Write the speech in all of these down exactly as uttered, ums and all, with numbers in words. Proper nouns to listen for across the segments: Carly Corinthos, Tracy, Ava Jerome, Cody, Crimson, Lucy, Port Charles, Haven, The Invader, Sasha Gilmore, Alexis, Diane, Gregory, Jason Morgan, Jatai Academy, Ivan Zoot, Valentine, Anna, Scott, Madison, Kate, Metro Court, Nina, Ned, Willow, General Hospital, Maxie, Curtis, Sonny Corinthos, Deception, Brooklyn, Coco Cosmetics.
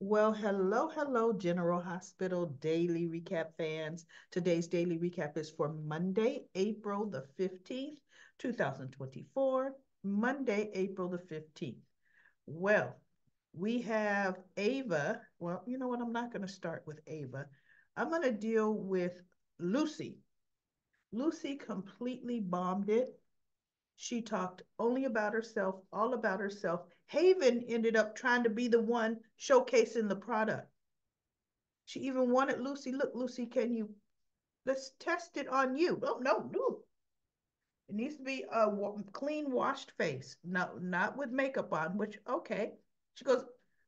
Well, hello, hello, General Hospital Daily Recap fans. Today's Daily Recap is for Monday, April the fifteenth, two thousand twenty-four. Monday, April the fifteenth. Well, we have Ava. Well, you know what? I'm not going to start with Ava. I'm going to deal with Lucy. Lucy completely bombed it. She talked only about herself, all about herself. Haven ended up trying to be the one showcasing the product. She even wanted Lucy, look, Lucy, can you, let's test it on you. Oh, no, no. It needs to be a clean, washed face, not, not with makeup on, which, okay. She goes,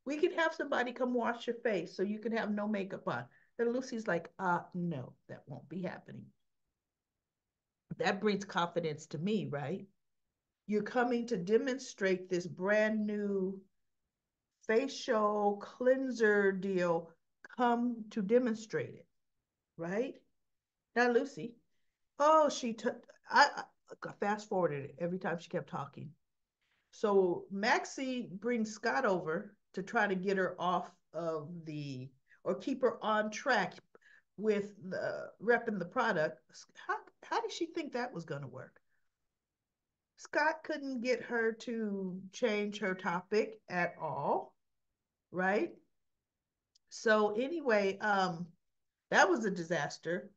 we can have somebody come wash your face so you can have no makeup on. Then Lucy's like, uh, no, that won't be happening. That brings confidence to me, right? You're coming to demonstrate this brand new facial cleanser deal. Come to demonstrate it, right? Now, Lucy, oh, she took, I, I fast forwarded it every time she kept talking. So Maxie brings Scott over to try to get her off of the, or keep her on track with the repping the product. How, how did she think that was going to work? Scott couldn't get her to change her topic at all, right? So anyway, um, that was a disaster.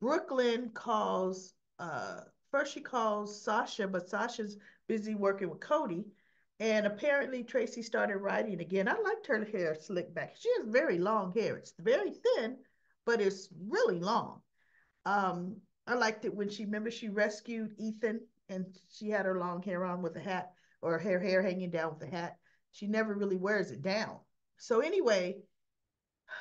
Brooklyn calls, uh, first she calls Sasha, but Sasha's busy working with Cody. And apparently Tracy started writing again. I liked her hair slicked back. She has very long hair. It's very thin, but it's really long. Um, I liked it when she, remember she rescued Ethan and she had her long hair on with a hat, or her hair hanging down with a hat. She never really wears it down. So anyway,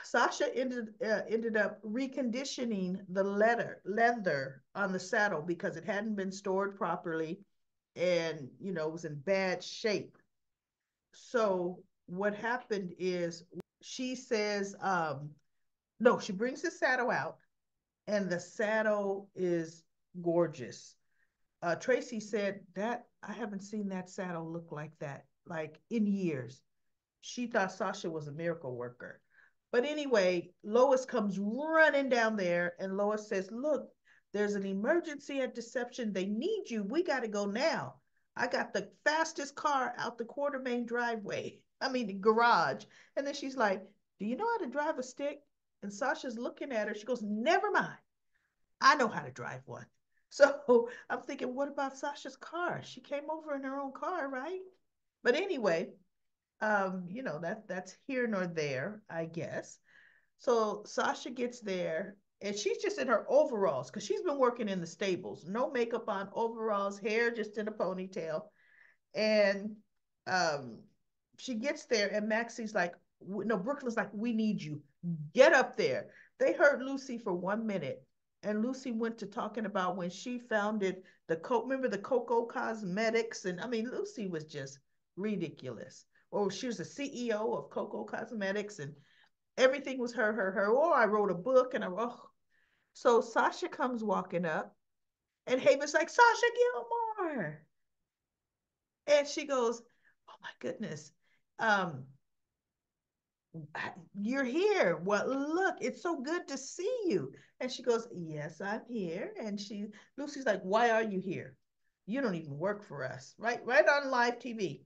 Sasha ended, uh, ended up reconditioning the leather, leather on the saddle because it hadn't been stored properly and, you know, it was in bad shape. So what happened is she says, um, no, she brings the saddle out and the saddle is gorgeous. Uh, Tracy said that I haven't seen that saddle look like that, like in years. She thought Sasha was a miracle worker. But anyway, Lois comes running down there and Lois says, look, there's an emergency at Deception. They need you. We got to go now. I got the fastest car out the Quartermain driveway. I mean, the garage. And then she's like, do you know how to drive a stick? And Sasha's looking at her. She goes, never mind. I know how to drive one. So I'm thinking, what about Sasha's car? She came over in her own car, right? But anyway, um, you know, that that's here nor there, I guess. So Sasha gets there and she's just in her overalls because she's been working in the stables. No makeup on, overalls, hair just in a ponytail. And um, she gets there and Maxie's like, no, Brooklyn's like, we need you. Get up there. They heard Lucy for one minute. And Lucy went to talking about when she founded the, co remember the Coco Cosmetics? And I mean, Lucy was just ridiculous. Or she was the C E O of Coco Cosmetics and everything was her, her, her. Or I wrote a book and I, oh. So Sasha comes walking up and Haven's like, Sasha Gilmore. And she goes, oh my goodness. Um, you're here. Well, look, it's so good to see you. And she goes, yes, I'm here. And she, Lucy's like, why are you here? You don't even work for us, right? Right on live T V.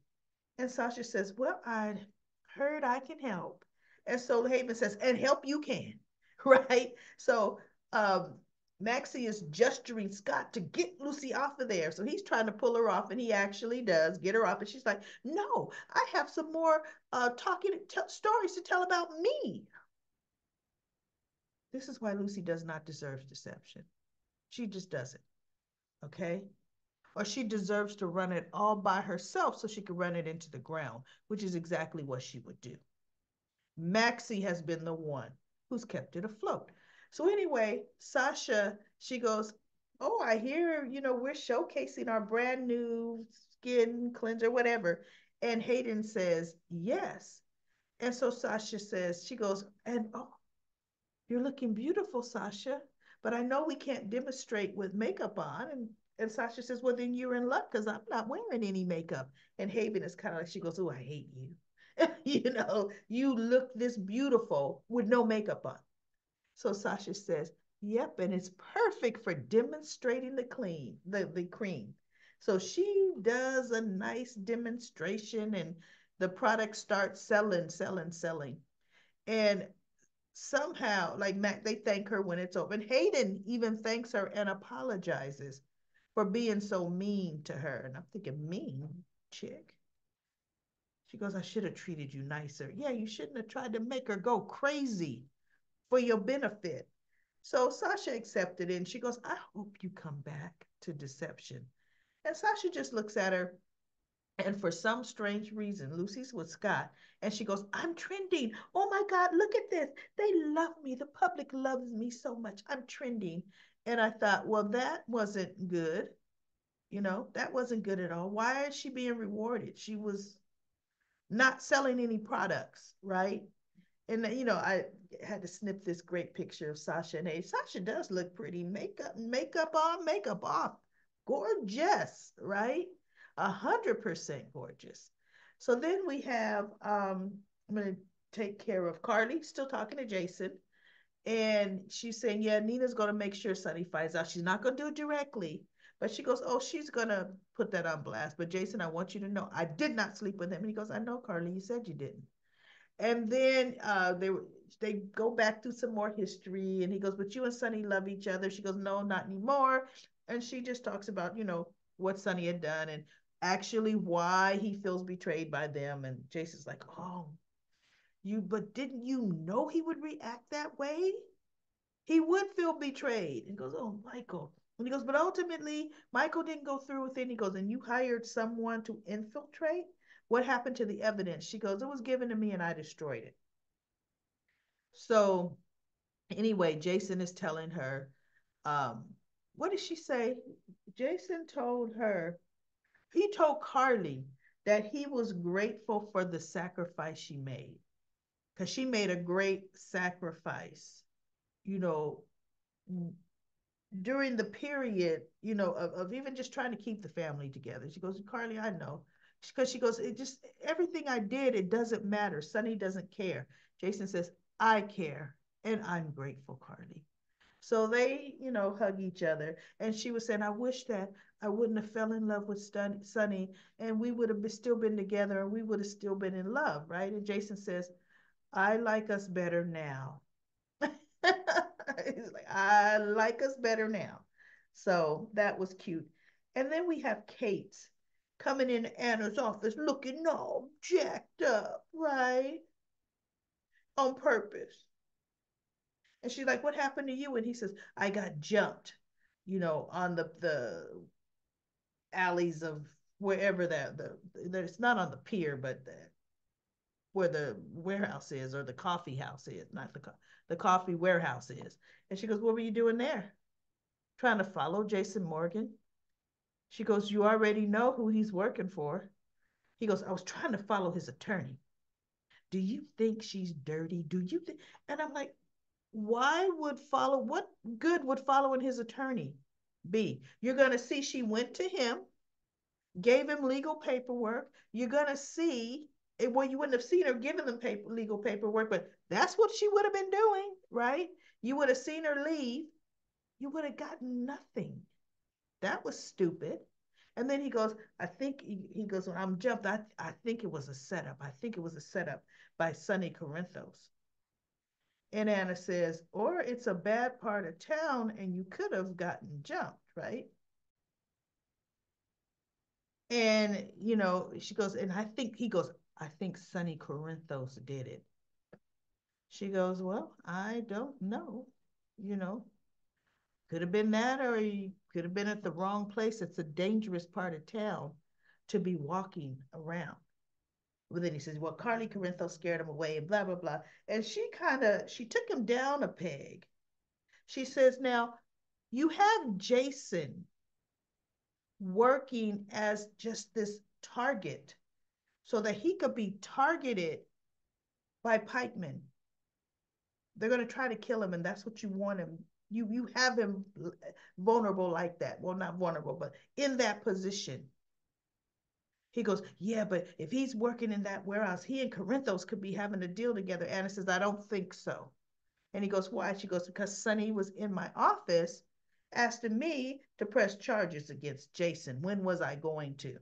And Sasha says, well, I heard I can help. And so Haven says, and help you can, right? So um, Maxie is gesturing Scott to get Lucy off of there. So he's trying to pull her off and he actually does get her off. And she's like, no, I have some more uh, talking stories to tell about me. This is why Lucy does not deserve deception. She just doesn't, okay? Or she deserves to run it all by herself so she can run it into the ground, which is exactly what she would do. Maxie has been the one who's kept it afloat. So anyway, Sasha, she goes, oh, I hear, you know, we're showcasing our brand new skin cleanser, whatever. And Hayden says, yes. And so Sasha says, she goes, and oh, you're looking beautiful, Sasha, but I know we can't demonstrate with makeup on. And, and Sasha says, well, then you're in luck because I'm not wearing any makeup. And Haven is kind of like, she goes, oh, I hate you. You know, you look this beautiful with no makeup on. So Sasha says, yep, and it's perfect for demonstrating the clean, the, the cream. So she does a nice demonstration and the product starts selling, selling, selling. And somehow, like Mac, they thank her when it's over. And Hayden even thanks her and apologizes for being so mean to her. And I'm thinking, mean chick? She goes, I should have treated you nicer. Yeah, you shouldn't have tried to make her go crazy for your benefit. So Sasha accepted it and she goes, I hope you come back to Deception. And Sasha just looks at her. And for some strange reason, Lucy's with Scott, and she goes, I'm trending. Oh my God, look at this. They love me. The public loves me so much. I'm trending. And I thought, well, that wasn't good. You know, that wasn't good at all. Why is she being rewarded? She was not selling any products, right? And, you know, I had to snip this great picture of Sasha and Abe. Sasha does look pretty. Makeup, makeup on, makeup off. Gorgeous, right? A hundred percent gorgeous. So then we have, um, I'm going to take care of Carly, still talking to Jason. And she's saying, yeah, Nina's going to make sure Sonny finds out. She's not going to do it directly. But she goes, oh, she's going to put that on blast. But Jason, I want you to know, I did not sleep with him. And he goes, I know, Carly, you said you didn't. And then uh, they they go back through some more history. And he goes, but you and Sonny love each other. She goes, no, not anymore. And she just talks about, you know, what Sonny had done and actually why he feels betrayed by them. And Jason's like, oh, you, but didn't you know he would react that way? He would feel betrayed. And he goes, oh, Michael. And he goes, but ultimately, Michael didn't go through with it. He goes, and you hired someone to infiltrate? What happened to the evidence? She goes, it was given to me and I destroyed it. So anyway, Jason is telling her, um, what did she say? Jason told her, he told Carly that he was grateful for the sacrifice she made, because she made a great sacrifice, you know, during the period, you know, of, of even just trying to keep the family together. She goes, Carly, I know. Because she goes, it just, everything I did, it doesn't matter. Sonny doesn't care. Jason says, I care, and I'm grateful, Carly. So they, you know, hug each other. And she was saying, I wish that I wouldn't have fell in love with Sonny and we would have been, still been together and we would have still been in love, right? And Jason says, I like us better now. He's like, I like us better now. So that was cute. And then we have Kate coming in Anna's office looking all jacked up, right? On purpose. And she's like, what happened to you? And he says, I got jumped, you know, on the the alleys of wherever that, the, the it's not on the pier, but the, where the warehouse is, or the coffee house is, not the, the coffee warehouse is. And she goes, what were you doing there? Trying to follow Jason Morgan? She goes, you already know who he's working for. He goes, I was trying to follow his attorney. Do you think she's dirty? Do you think? And I'm like, why would follow, what good would following his attorney be? You're going to see she went to him, gave him legal paperwork. You're going to see, well, you wouldn't have seen her giving them paper, legal paperwork, but that's what she would have been doing, right? You would have seen her leave. You would have gotten nothing. That was stupid. And then he goes, I think, he, he goes, when I'm jumped, I, I think it was a setup. I think it was a setup by Sonny Corinthos. And Anna says, or it's a bad part of town and you could have gotten jumped, right? And, you know, she goes, and I think, he goes, I think Sonny Corinthos did it. She goes, well, I don't know, you know, could have been that, or you could have been at the wrong place. It's a dangerous part of town to be walking around. Well, then he says, well, Carly Corinthos scared him away and blah, blah, blah. And she kind of, she took him down a peg. She says, now, you have Jason working as just this target so that he could be targeted by pikemen. They're going to try to kill him, and that's what you want him. You, you have him vulnerable like that. Well, not vulnerable, but in that position. He goes, yeah, but if he's working in that warehouse, he and Corinthos could be having a deal together. Anna says, I don't think so. And he goes, why? She goes, because Sonny was in my office asking me to press charges against Jason. When was I going to?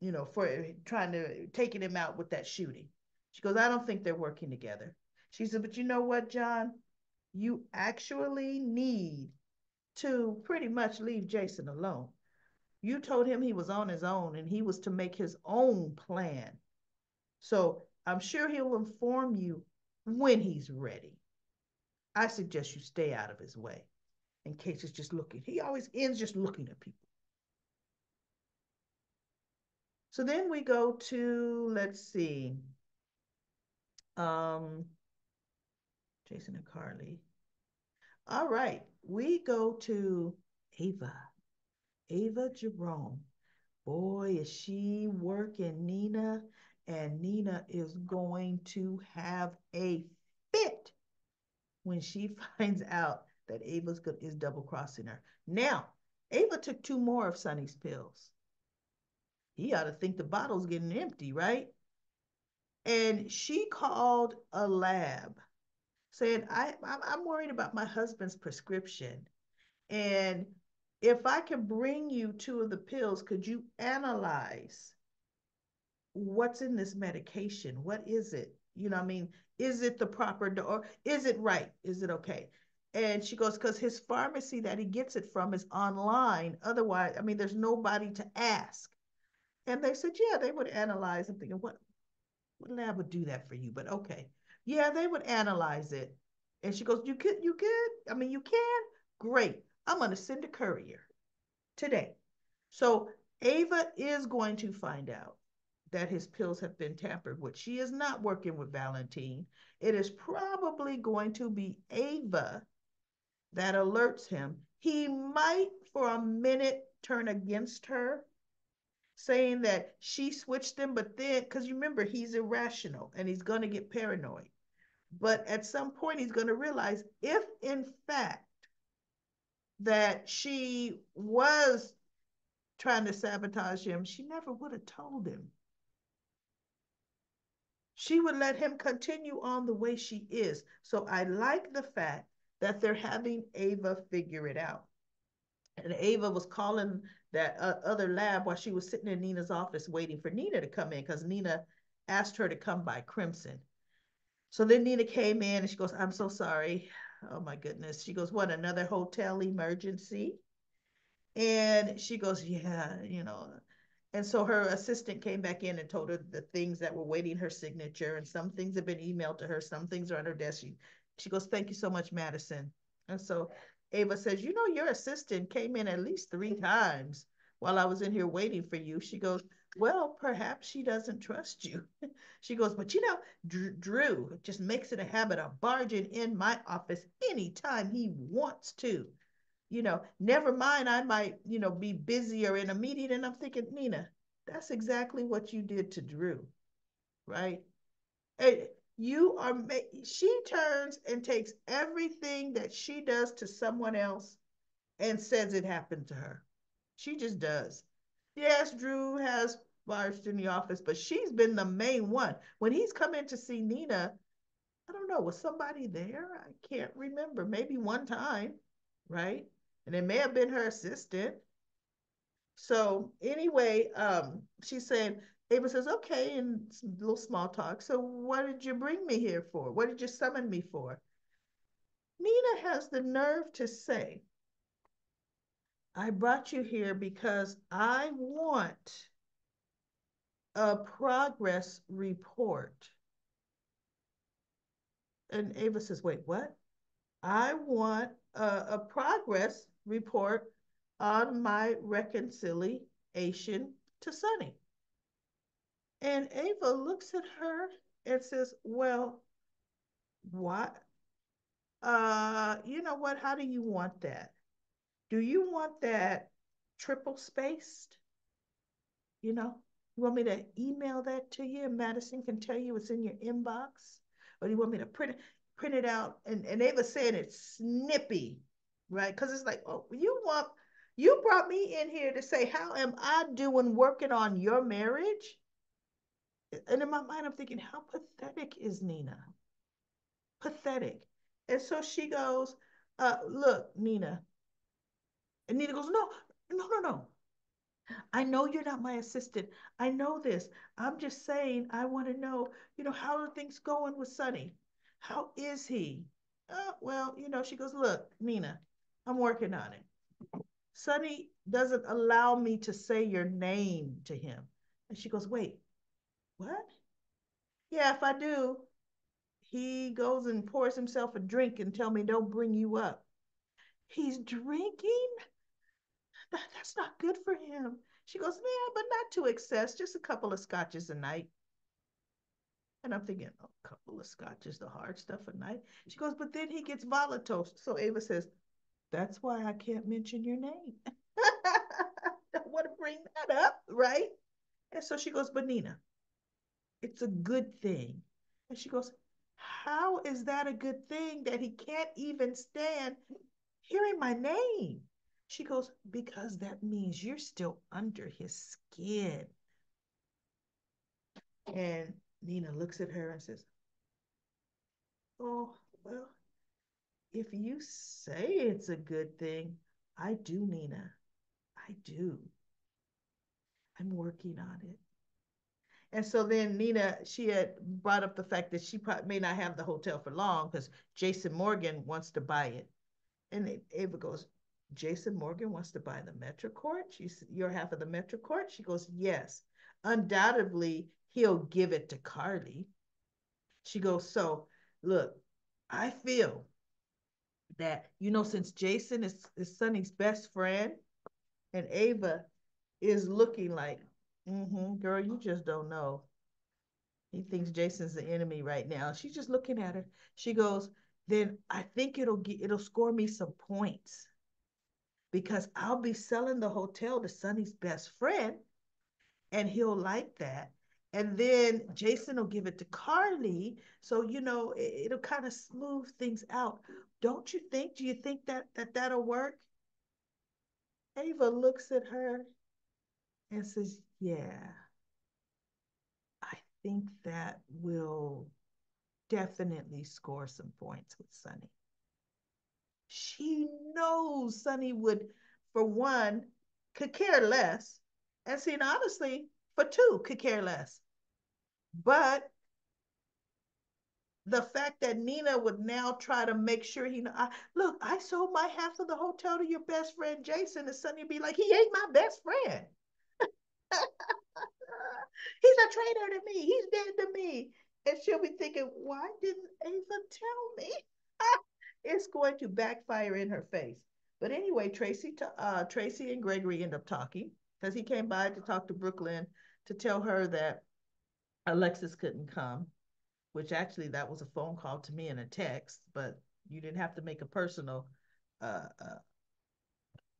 You know, for trying to, taking him out with that shooting. She goes, I don't think they're working together. She said, but you know what, John? You actually need to pretty much leave Jason alone. You told him he was on his own and he was to make his own plan. So I'm sure he'll inform you when he's ready. I suggest you stay out of his way. And Kate is just looking. He always ends just looking at people. So then we go to, let's see, um, Jason and Carly. All right, we go to Ava, Ava Jerome. Boy, is she working Nina, and Nina is going to have a fit when she finds out that Ava is double-crossing her. Now, Ava took two more of Sonny's pills. He ought to think the bottle's getting empty, right? And she called a lab saying, I, I'm worried about my husband's prescription. And if I can bring you two of the pills, could you analyze what's in this medication? What is it? You know what I mean? Is it the proper dose? Is it right? Is it okay? And she goes, because his pharmacy that he gets it from is online. Otherwise, I mean, there's nobody to ask. And they said, yeah, they would analyze. I'm thinking, what, what lab would do that for you? But okay. Yeah, they would analyze it. And she goes, you could, you could, I mean, you can? Great. I'm going to send a courier today. So Ava is going to find out that his pills have been tampered with. She is not working with Valentine. It is probably going to be Ava that alerts him. He might, for a minute, turn against her, saying that she switched them, but then, because you remember, he's irrational and he's going to get paranoid. But at some point, he's going to realize if, in fact, that she was trying to sabotage him, she never would have told him. She would let him continue on the way she is. So I like the fact that they're having Ava figure it out. And Ava was calling that uh, other lab while she was sitting in Nina's office waiting for Nina to come in, because Nina asked her to come by Crimson. So then Nina came in and she goes, I'm so sorry. Oh my goodness. She goes, what, another hotel emergency? And she goes, yeah, you know. And so her assistant came back in and told her the things that were waiting her signature, and some things have been emailed to her. Some things are on her desk. She, she goes, thank you so much, Madison. And so Ava says, you know, your assistant came in at least three times while I was in here waiting for you. She goes, well, perhaps she doesn't trust you. She goes, but you know, Dr- Drew just makes it a habit of barging in my office anytime he wants to. You know, never mind, I might, you know, be busy or in a meeting. And I'm thinking, Nina, that's exactly what you did to Drew, right? And you are, she turns and takes everything that she does to someone else and says it happened to her. She just does. Yes, Drew has barged in the office, but she's been the main one. When he's come in to see Nina, I don't know, was somebody there? I can't remember. Maybe one time, right? And it may have been her assistant. So anyway, um, she's saying, Ava says, okay, and a little small talk. So what did you bring me here for? What did you summon me for? Nina has the nerve to say, I brought you here because I want a progress report. And Ava says, wait, what? I want a, a progress report on my reconciliation to Sonny. And Ava looks at her and says, well, what? Uh, you know what? How do you want that? Do you want that triple spaced? You know, you want me to email that to you and Madison can tell you it's in your inbox? Or do you want me to print it, print it out? And, and Ava said it's snippy, right? Because it's like, oh, you want You brought me in here to say, how am I doing working on your marriage? And in my mind, I'm thinking, how pathetic is Nina? Pathetic. And so she goes, uh, look, Nina. And Nina goes, no, no, no, no. I know you're not my assistant. I know this. I'm just saying, I want to know, you know, how are things going with Sonny? How is he? Uh, well, you know, she goes, look, Nina, I'm working on it. Sonny doesn't allow me to say your name to him. And she goes, wait, what? Yeah, if I do, he goes and pours himself a drink and tell me, don't bring you up. He's drinking? That, that's not good for him. She goes, yeah, but not to excess, just a couple of scotches a night. And I'm thinking, oh, a couple of scotches, the hard stuff a night. She goes, but then he gets volatile. So Ava says, that's why I can't mention your name. Don't want to bring that up, right? And so she goes, but Nina, it's a good thing. And she goes, how is that a good thing that he can't even stand hearing my name? She goes, because that means you're still under his skin. And Nina looks at her and says, oh, well, if you say it's a good thing, I do, Nina. I do. I'm working on it. And so then Nina, she had brought up the fact that she may not have the hotel for long because Jason Morgan wants to buy it. And Ava goes, Jason Morgan wants to buy the Metro Court? She's, you're half of the Metro Court? She goes, yes. Undoubtedly, he'll give it to Carly. She goes, so, look, I feel that, you know, since Jason is, is Sonny's best friend, and Ava is looking like, mm-hmm, girl, you just don't know. He thinks Jason's the enemy right now. She's just looking at her. She goes, then I think it'll get, it'll score me some points, because I'll be selling the hotel to Sonny's best friend and he'll like that. And then Jason will give it to Carly. So, you know, it, it'll kind of smooth things out. Don't you think? Do you think that, that that'll work? Ava looks at her and says, yeah, I think that will definitely score some points with Sonny. She knows Sonny would, for one, could care less. And see, and honestly, for two, could care less. But the fact that Nina would now try to make sure he, I, look, I sold my half of the hotel to your best friend, Jason, and Sonny would be like, he ain't my best friend. He's a traitor to me. He's dead to me. And she'll be thinking, why didn't Ava tell me? It's going to backfire in her face. But anyway, Tracy uh, Tracy and Gregory end up talking because he came by to talk to Brooklyn to tell her that Alexis couldn't come, which actually that was a phone call to me and a text, but you didn't have to make a personal, uh, uh,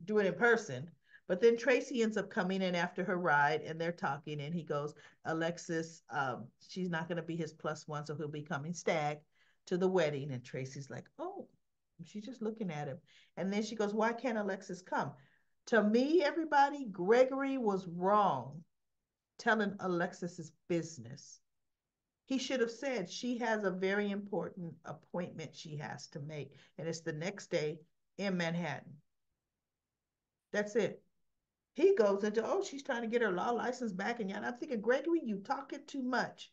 do it in person. But then Tracy ends up coming in after her ride and they're talking and he goes, Alexis, um, she's not going to be his plus one, so he'll be coming stag to the wedding. And Tracy's like, oh, she's just looking at him. And then she goes, why can't Alexis come? To me, everybody, Gregory was wrong telling Alexis's business. He should have said she has a very important appointment she has to make, and it's the next day in Manhattan. That's it. He goes into, oh, she's trying to get her law license back, and I'm thinking, Gregory, you talking too much.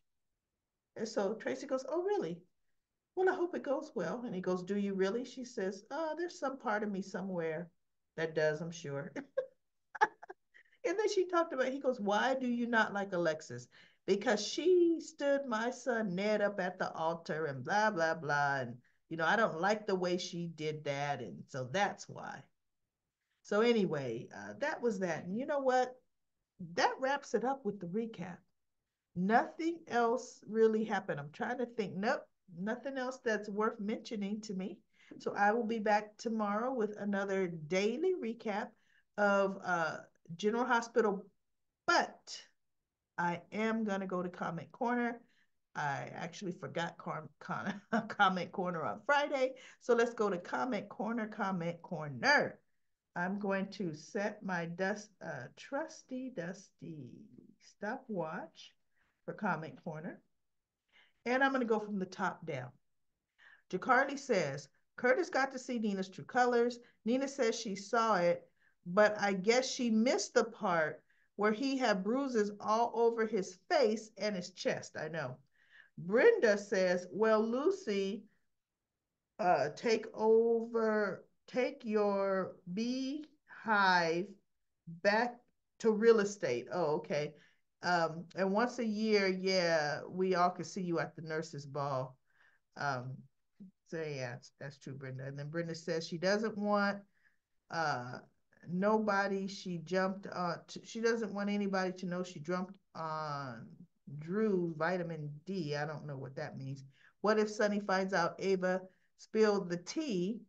And so Tracy goes, oh, really? Well, I hope it goes well. And he goes, do you really? She says, oh, there's some part of me somewhere that does, I'm sure. And then she talked about, he goes, why do you not like Alexis? Because she stood my son Ned up at the altar and blah, blah, blah. And, you know, I don't like the way she did that. And so that's why. So anyway, uh, that was that. And you know what? That wraps it up with the recap. Nothing else really happened. I'm trying to think. Nope. Nothing else that's worth mentioning to me. So I will be back tomorrow with another daily recap of uh, General Hospital. But I am going to go to Comment Corner. I actually forgot com con Comment Corner on Friday. So let's go to Comment Corner, Comment Corner. I'm going to set my dust, uh, trusty, dusty stopwatch for Comment Corner. And I'm going to go from the top down. Jacarly says, Curtis got to see Nina's true colors. Nina says she saw it, but I guess she missed the part where he had bruises all over his face and his chest. I know. Brenda says, well, Lucy, uh, take over, take your beehive back to real estate. Oh, okay. Um, and once a year, yeah, we all can see you at the nurse's ball. Um, so yeah, that's true, Brenda. And then Brenda says she doesn't want uh, nobody she jumped on. To, she doesn't want anybody to know she jumped on Drew's vitamin D. I don't know what that means. What if Sonny finds out Ava spilled the tea?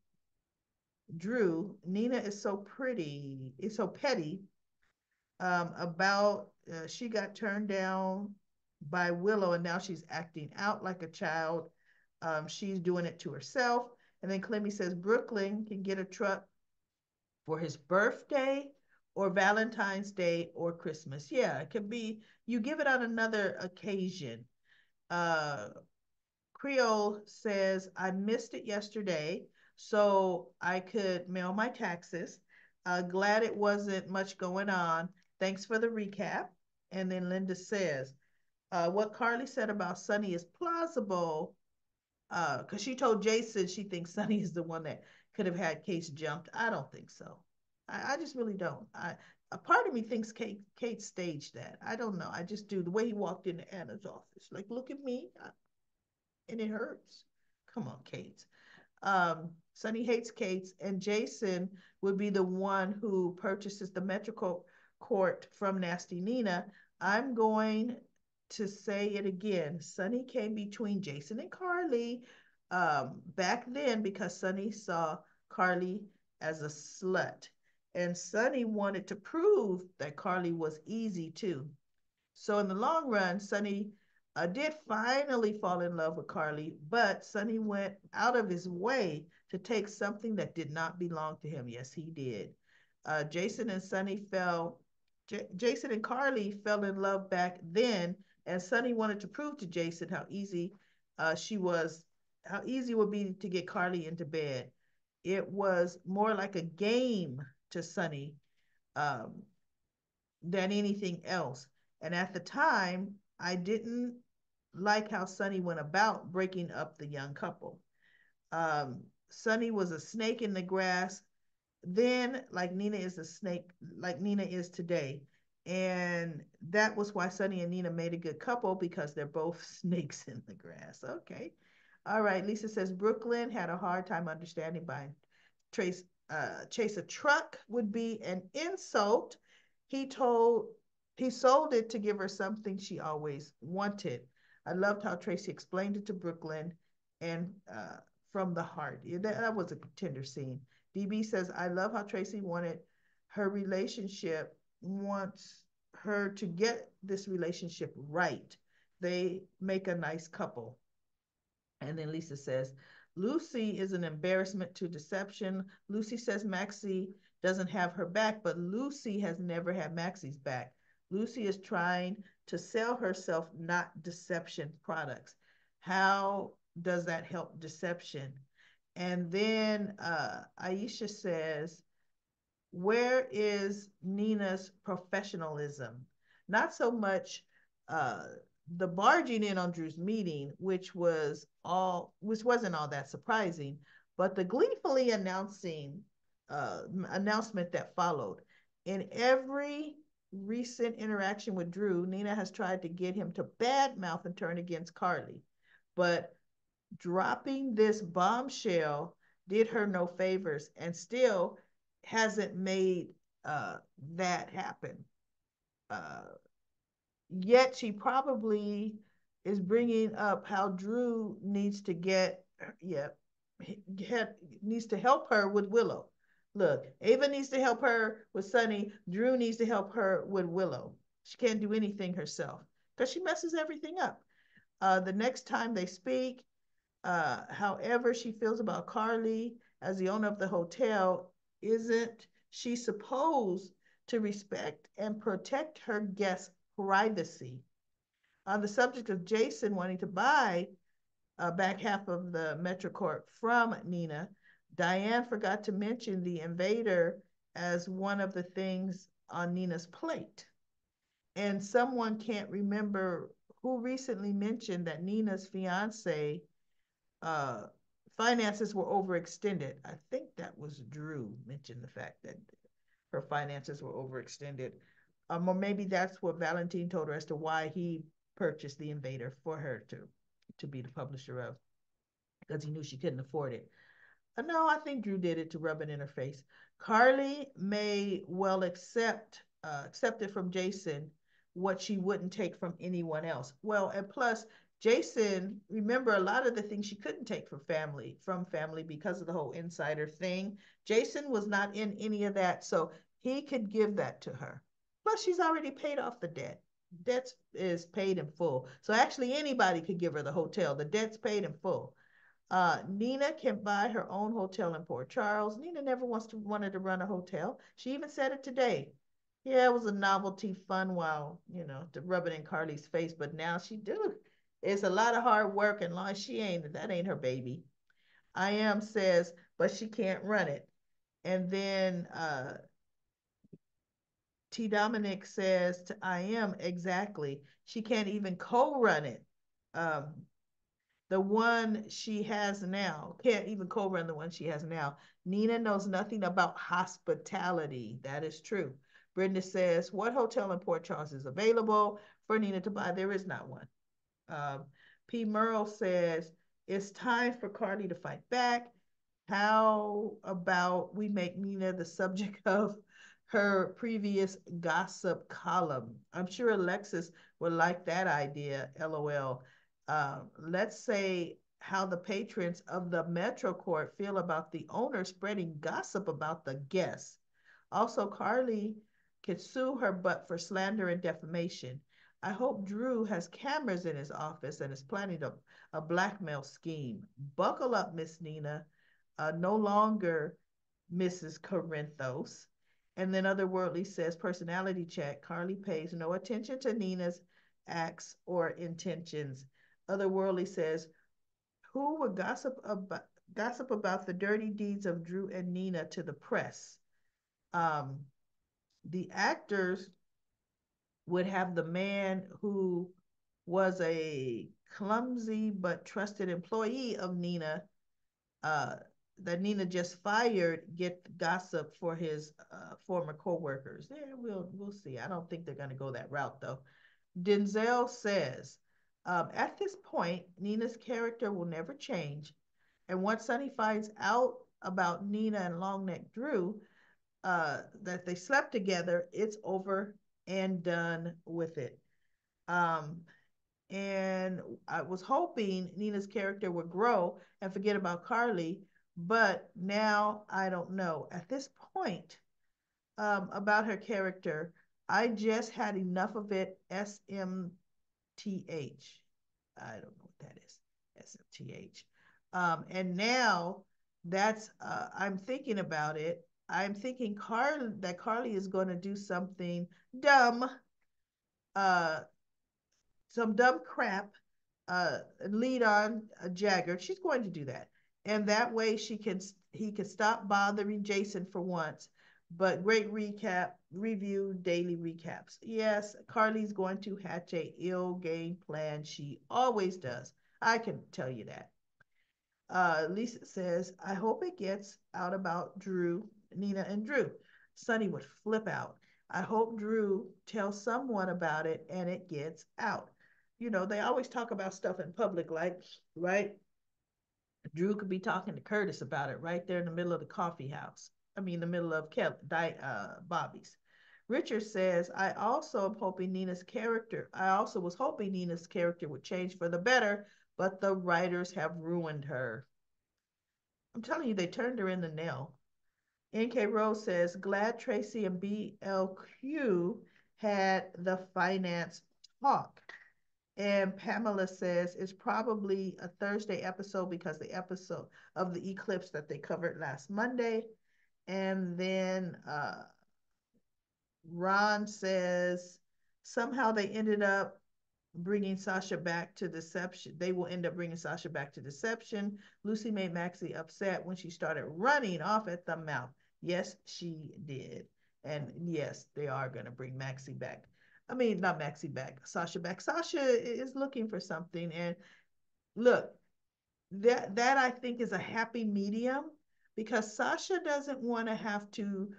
Drew, Nina is so pretty, is so petty um, about uh, she got turned down by Willow and now she's acting out like a child. Um, she's doing it to herself. And then Clemmy says Brooklyn can get a truck for his birthday or Valentine's Day or Christmas. Yeah, it can be, you give it on another occasion. Uh, Creole says, I missed it yesterday, so I could mail my taxes. Uh, glad it wasn't much going on. Thanks for the recap. And then Linda says, uh, what Carly said about Sonny is plausible because uh, she told Jason she thinks Sonny is the one that could have had Kate jumped. I don't think so. I, I just really don't. I, a part of me thinks Kate, Kate staged that. I don't know. I just do. The way he walked into Anna's office, like, look at me, I, and it hurts. Come on, Kate. Um, Sonny hates Kate's, and Jason would be the one who purchases the Metro Court from Nasty Nina. I'm going to say it again. Sonny came between Jason and Carly um, back then because Sonny saw Carly as a slut. And Sonny wanted to prove that Carly was easy too. So in the long run, Sonny I did finally fall in love with Carly, but Sonny went out of his way to take something that did not belong to him. Yes, he did. Uh, Jason and Sonny fell, J- Jason and Carly fell in love back then, and Sonny wanted to prove to Jason how easy uh, she was, how easy it would be to get Carly into bed. It was more like a game to Sonny um, than anything else. And at the time, I didn't like how Sonny went about breaking up the young couple. Um, Sonny was a snake in the grass then, like Nina is a snake, like Nina is today. And that was why Sonny and Nina made a good couple because they're both snakes in the grass. Okay. All right. Lisa says Brooklyn had a hard time understanding by Trace, uh, chase a truck would be an insult. He told He sold it to give her something she always wanted. I loved how Tracy explained it to Brooklyn and uh, from the heart. Yeah, that, that was a tender scene. D B says, I love how Tracy wanted her relationship, wants her to get this relationship right. They make a nice couple. And then Lisa says, Lucy is an embarrassment to Deception. Lucy says Maxie doesn't have her back, but Lucy has never had Maxie's back. Lucy is trying to sell herself, not Deception products. How does that help Deception? And then uh, Aisha says, where is Nina's professionalism? Not so much uh, the barging in on Drew's meeting, which was all, which wasn't all that surprising, but the gleefully announcing uh, announcement that followed. In every recent interaction with Drew, Nina has tried to get him to badmouth and turn against Carly, but dropping this bombshell did her no favors and still hasn't made uh, that happen. Uh, yet she probably is bringing up how Drew needs to get, yeah, get, needs to help her with Willow. Look, Ava needs to help her with Sonny. Drew needs to help her with Willow. She can't do anything herself because she messes everything up. Uh, the next time they speak, uh, however she feels about Carly as the owner of the hotel isn't she's supposed to respect and protect her guests' privacy. On the subject of Jason wanting to buy uh, back half of the Metro Court from Nina, Diane forgot to mention the Invader as one of the things on Nina's plate. And someone can't remember who recently mentioned that Nina's fiance uh, finances were overextended. I think that was Drew mentioned the fact that her finances were overextended. Um, or maybe that's what Valentine told her as to why he purchased the Invader for her to, to be the publisher of, because he knew she couldn't afford it. Uh, no, I think Drew did it to rub it in her face. Carly may well accept uh, accepted from Jason what she wouldn't take from anyone else. Well, and plus, Jason, remember a lot of the things she couldn't take from family, from family because of the whole insider thing. Jason was not in any of that, so he could give that to her. Plus, she's already paid off the debt. Debt is paid in full. So actually, anybody could give her the hotel. The debt's paid in full. Uh, Nina can buy her own hotel in Port Charles. Nina never wants to wanted to run a hotel. She even said it today. Yeah, it was a novelty, fun, while, you know, to rub it in Carly's face. But now she do. It's a lot of hard work, and long she ain't, that ain't her baby. I am says, but she can't run it. And then uh, T. Dominic says to I am, exactly. She can't even co-run it. Um, The one she has now, can't even co-run the one she has now. Nina knows nothing about hospitality. That is true. Brenda says, what hotel in Port Charles is available for Nina to buy? There is not one. Um, P. Merle says, it's time for Carly to fight back. How about we make Nina the subject of her previous gossip column? I'm sure Alexis would like that idea, LOL. Um, let's say how the patrons of the Metro Court feel about the owner spreading gossip about the guests. Also, Carly could sue her butt for slander and defamation. I hope Drew has cameras in his office and is planning a, a blackmail scheme. Buckle up, Miss Nina, uh, no longer Missus Corinthos. And then Otherworldly says, personality check. Carly pays no attention to Nina's acts or intentions. Otherworldly says, who would gossip about, gossip about the dirty deeds of Drew and Nina to the press? Um, the actors would have the man who was a clumsy but trusted employee of Nina, uh, that Nina just fired, get gossip for his uh, former co-workers. Yeah, we'll, we'll see. I don't think they're going to go that route, though. Denzel says, Um, at this point, Nina's character will never change. And once Sonny finds out about Nina and Longneck Drew, uh, that they slept together, it's over and done with it. Um, and I was hoping Nina's character would grow and forget about Carly, but now I don't know. At this point, um, about her character, I just had enough of it, S M T H. I don't know what that is, S M T H. Um, and now that's, uh, I'm thinking about it. I'm thinking Carly, that Carly is going to do something dumb, uh, some dumb crap, uh, lead on a Jagger. She's going to do that. And that way she can, he can stop bothering Jason for once. But great recap, review, daily recaps. Yes, Carly's going to hatch a ill game plan. She always does. I can tell you that. Uh, Lisa says, I hope it gets out about Drew, Nina, and Drew. Sonny would flip out. I hope Drew tells someone about it and it gets out. You know, they always talk about stuff in public, like, right? Drew could be talking to Curtis about it right there in the middle of the coffee house. I mean, the middle of uh, Bobby's. Richard says, I also am hoping Nina's character, I also was hoping Nina's character would change for the better, but the writers have ruined her. I'm telling you, they turned her in the nail. N K Rose says, glad Tracy and B L Q had the finance talk. And Pamela says, it's probably a Thursday episode because the episode of the eclipse that they covered last Monday. And then uh, Ron says somehow they ended up bringing Sasha back to Deception. They will end up bringing Sasha back to Deception. Lucy made Maxie upset when she started running off at the mouth. Yes, she did. And yes, they are going to bring Maxie back. I mean, not Maxie back, Sasha back. Sasha is looking for something. And look, that, that I think is a happy medium, because Sasha doesn't want to have to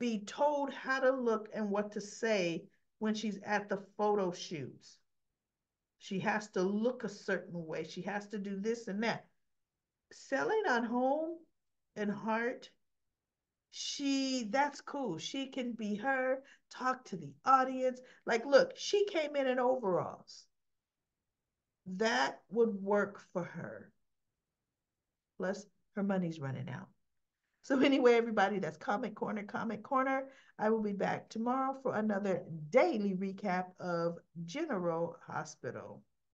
be told how to look and what to say when she's at the photo shoots. She has to look a certain way. She has to do this and that. Selling on home and heart, she, that's cool. She can be her, talk to the audience. Like, look, she came in in overalls. That would work for her. Plus, her money's running out. So anyway, everybody, that's Comic Corner, Comic Corner. I will be back tomorrow for another daily recap of General Hospital.